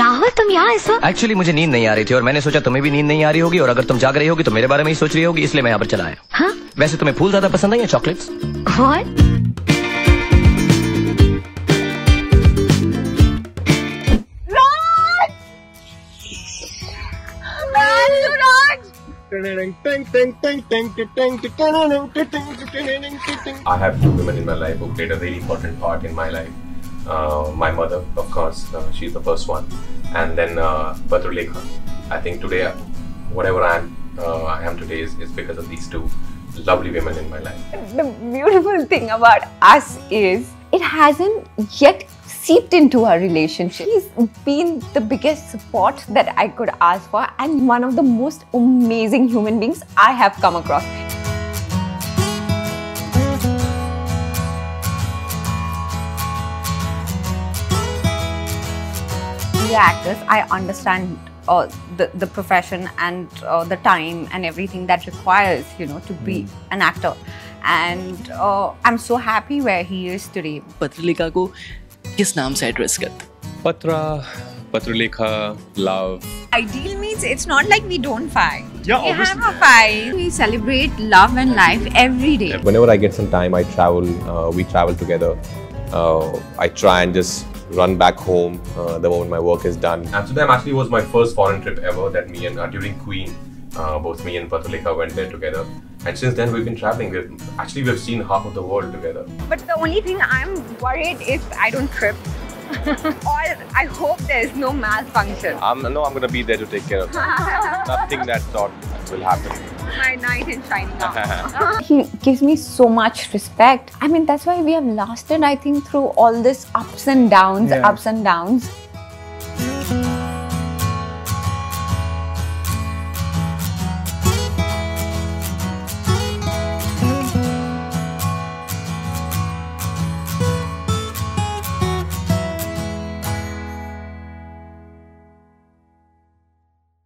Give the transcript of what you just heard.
राहुल तुम यहाँ इस वक्त? एक्चुअली मुझे नींद नहीं आ रही थी और मैंने सोचा तुम्हें भी नींद नहीं आ रही होगी और अगर तुम जाग रही होगी तो मेरे बारे में ही सोच रही होगी, इसलिए मैं यहाँ पर चला आया। हाँ? वैसे तुम्हें फूल ज्यादा पसंद है या chocolates? I have two women in my life who played a very important part in my life. My mother, of course, she's the first one, and then Patralekhaa. I think today, whatever I am today is because of these two lovely women in my life. The beautiful thing about us is it hasn't yet seeped into our relationship. He's been the biggest support that I could ask for and one of the most amazing human beings I have come across. As actors, I understand the profession and the time and everything that requires, you know, to be an actor. And I'm so happy where he is today. Patralekhaa ko किस नाम से address करते? पत्रा, Patralekha, love. Ideal means it's not like we don't fight. Yeah, we obviously have a fight. We celebrate love and life every day. Whenever I get some time, I travel. We travel together. I try and just run back home the moment my work is done. Amsterdam actually was my first foreign trip ever that me and during Queen, both me and Patralekhaa went there together. And since then we've been traveling. We've seen half of the world together. But the only thing I'm worried is I don't trip. Or I hope there is no malfunction. I'm going to be there to take care of that. Nothing that sort will happen. My knight in shining armor. He gives me so much respect. I mean, that's why we have lasted, I think, through all this ups and downs, yeah.